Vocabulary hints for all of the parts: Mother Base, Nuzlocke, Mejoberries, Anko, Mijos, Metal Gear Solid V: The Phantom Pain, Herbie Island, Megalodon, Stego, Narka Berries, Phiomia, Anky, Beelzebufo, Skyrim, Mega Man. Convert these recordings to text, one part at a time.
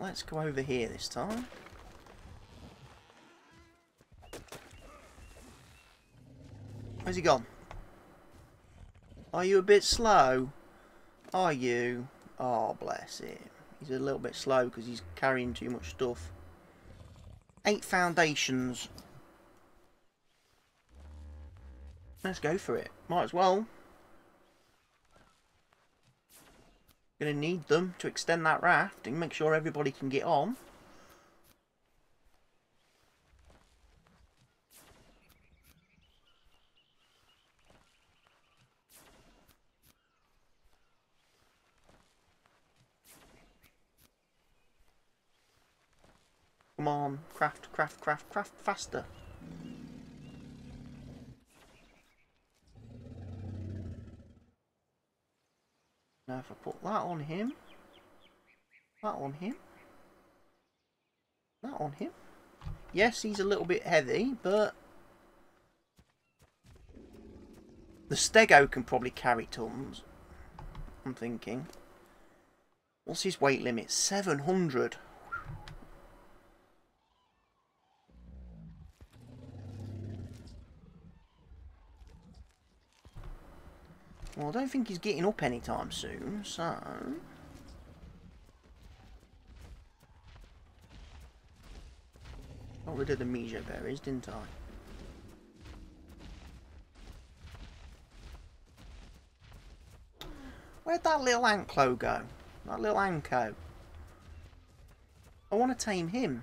Let's go over here this time. Where's he gone? Are you a bit slow? Are you? Oh, bless him. He's a little bit slow because he's carrying too much stuff. 8 foundations. Let's go for it. Might as well. Gonna need them to extend that raft and make sure everybody can get on. Come on, craft faster. Now if I put that on him. Yes, he's a little bit heavy, but the Stego can probably carry tons, I'm thinking. What's his weight limit? 700. Well, I don't think he's getting up anytime soon, so... got rid of the Mejoberries, didn't I? Where'd that little Anklo go? That little Anko. I want to tame him.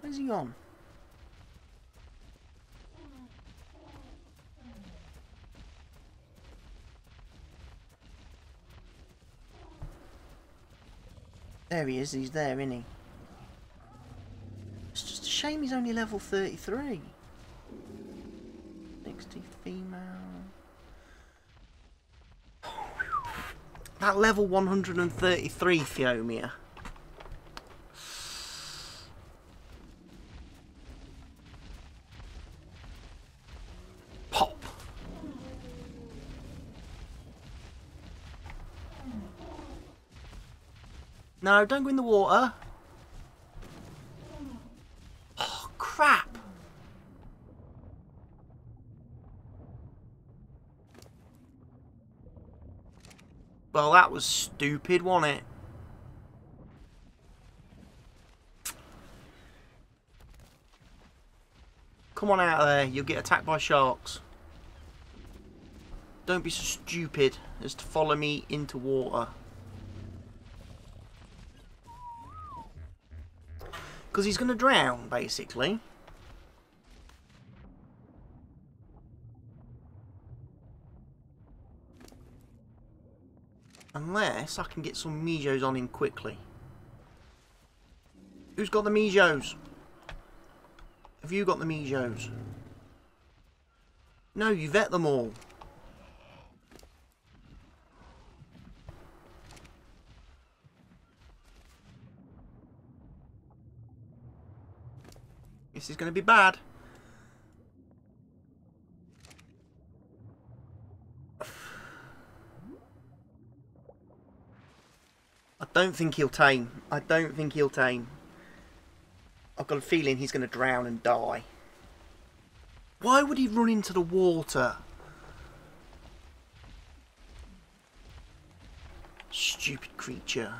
Where's he gone? There he is, he's there, isn't he? It's just a shame he's only level 33. 60 female. That level 133 Phiomia. No, don't go in the water. Oh, crap. Well, that was stupid, wasn't it? Come on out of there. You'll get attacked by sharks. Don't be so stupid as to follow me into water. Because he's going to drown, basically. Unless I can get some Mijos on him quickly. Who's got the Mijos? Have you got the Mijos? No, you vet them all. This is going to be bad. I don't think he'll tame. I don't think he'll tame. I've got a feeling he's going to drown and die. Why would he run into the water? Stupid creature.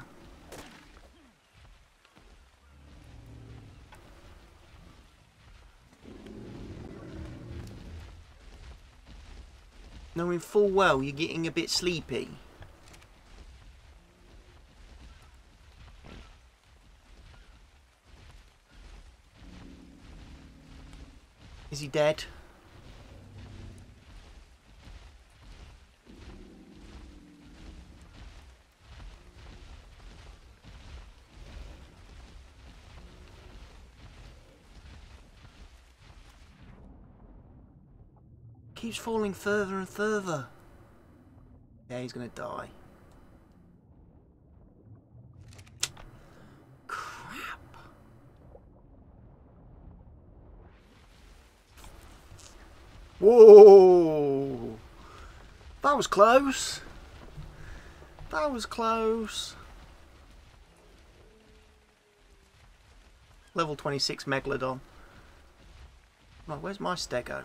Knowing full well you're getting a bit sleepy. Is he dead? Keeps falling further and further. Yeah, he's gonna die. Crap. Whoa! That was close. That was close. Level 26 Megalodon. Right, where's my Stego?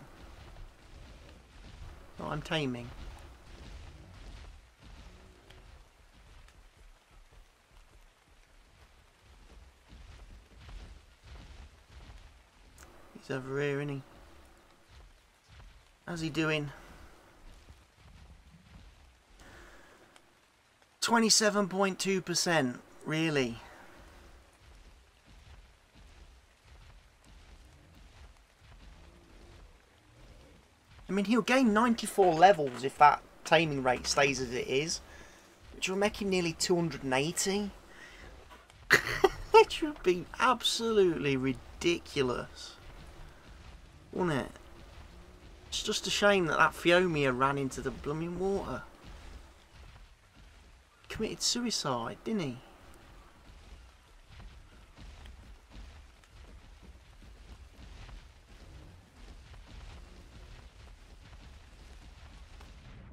Oh, I'm taming. He's over here, isn't he? How's he doing? 27.2%, really? I mean, he'll gain 94 levels if that taming rate stays as it is, which will make him nearly 280. Which would be absolutely ridiculous, wouldn't it? It's just a shame that that Phiomia ran into the blooming water. Committed suicide, didn't he?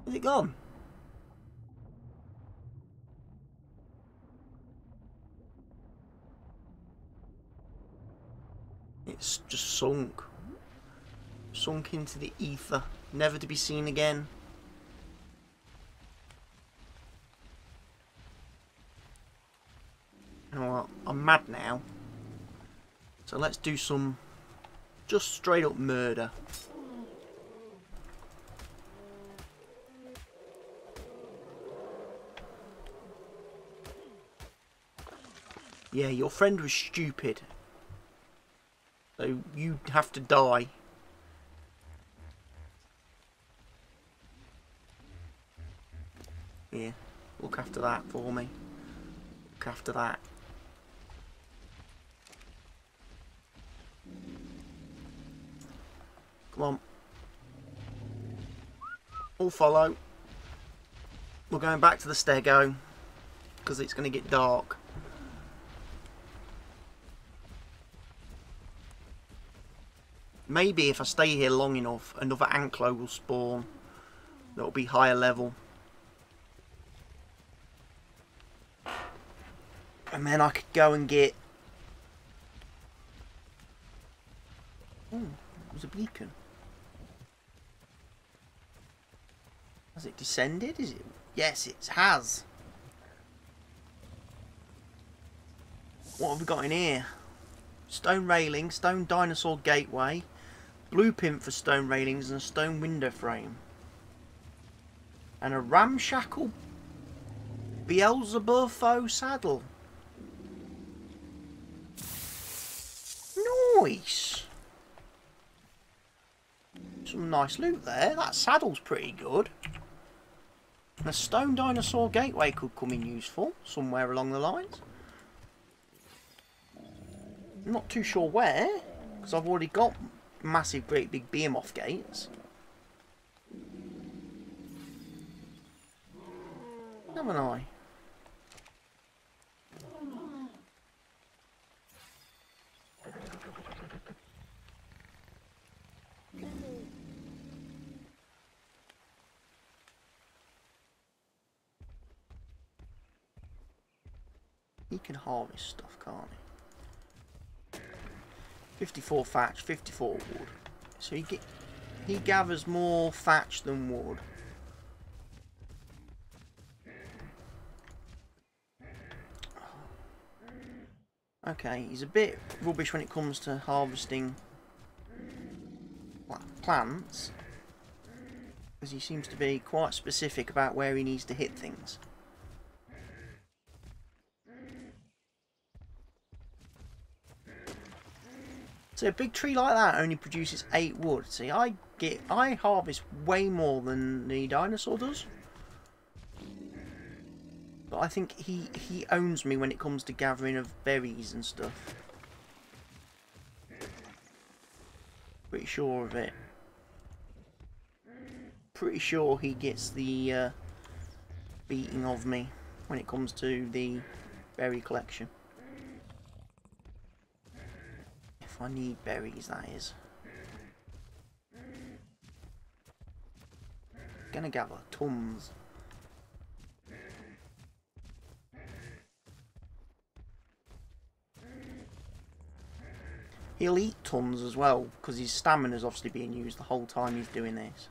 Is it gone? It's just sunk. Sunk into the ether, never to be seen again. I'm mad now, so let's do some just straight up murder. Yeah, your friend was stupid, so you have to die. Yeah, look after that for me. Look after that. Come on. All follow. We're going back to the Stego because it's going to get dark. Maybe if I stay here long enough, another Anko will spawn that'll be higher level. And then I could go and get... Ooh, it was a beacon. Has it descended? Is it? Yes, it has. What have we got in here? Stone railing, stone dinosaur gateway, blueprint for stone railings and a stone window frame. And a ramshackle Beelzebufo saddle. Nice! Some nice loot there. That saddle's pretty good. A stone dinosaur gateway could come in useful somewhere along the lines. I'm not too sure where, because I've already got massive great big behemoth gates. Haven't I? He can harvest stuff, can't he? 54 thatch, 54 wood. So he gathers more thatch than wood. Okay, he's a bit rubbish when it comes to harvesting plants, because he seems to be quite specific about where he needs to hit things. So a big tree like that only produces 8 wood. See, I harvest way more than the dinosaur does. But I think he owns me when it comes to gathering of berries and stuff. Pretty sure of it. Pretty sure he gets the beating of me when it comes to the berry collection. I need berries, that is. Gonna gather tons. He'll eat tons as well, because his stamina's obviously being used the whole time he's doing this.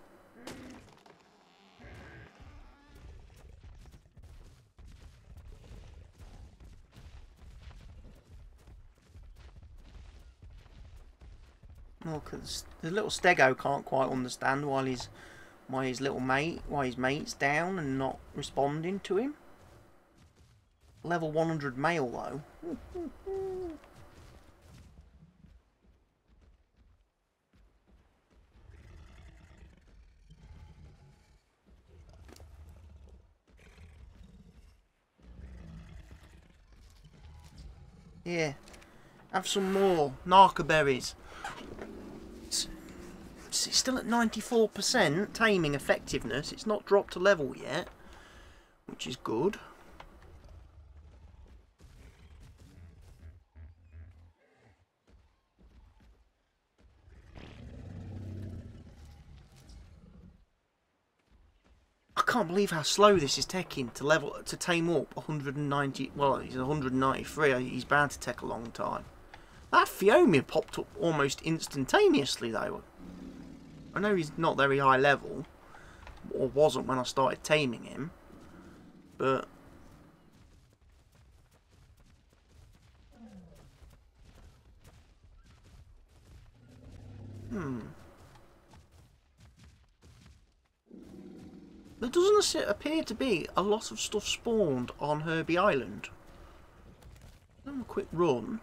Look, the little Stego can't quite understand why his mate's down and not responding to him. Level 100 male though. Yeah, have some more Narka Berries. It's still at 94% taming effectiveness. It's not dropped to level yet, which is good. I can't believe how slow this is taking to tame up 190. Well, he's 193. He's bound to take a long time. That Phiomia popped up almost instantaneously though. I know he's not very high level, or wasn't when I started taming him, but there doesn't appear to be a lot of stuff spawned on Herbie Island. Let's have a quick run.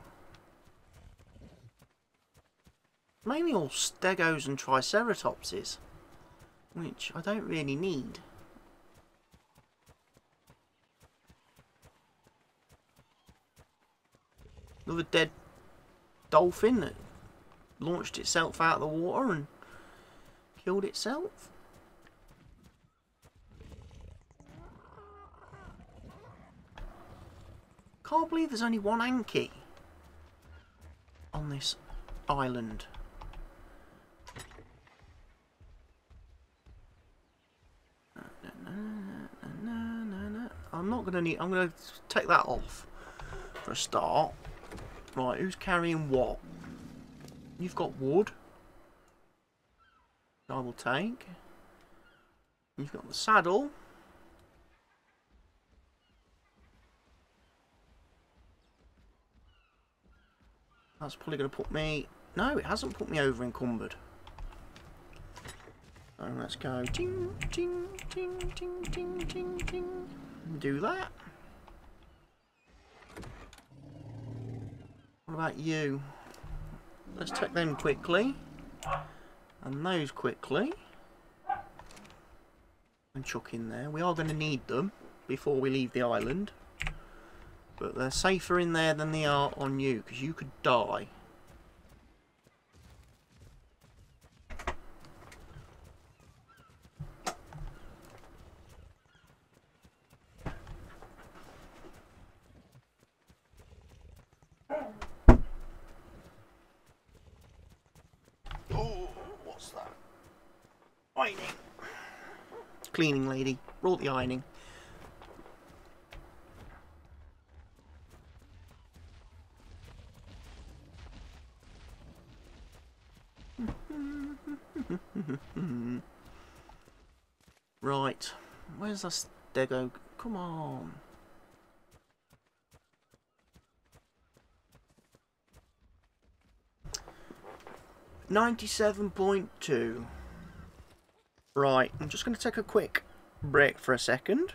Mainly all Stegos and Triceratopses, which I don't really need. Another dead dolphin that launched itself out of the water and killed itself. Can't believe there's only one Anky on this island. I'm not gonna need. I'm gonna take that off for a start. Right, who's carrying what? You've got wood. I will take. You've got the saddle. That's probably gonna put me. No, it hasn't put me over encumbered. So let's go. Ting, ting, ting, ting, ting, ting, ting. Do that. What about you? Let's take them quickly and those quickly and chuck in there. We are going to need them before we leave the island, but they're safer in there than they are on you because you could die. Cleaning lady, roll the ironing. Right, where's that Stego? Come on. .2. Right, I'm just going to take a quick break for a second.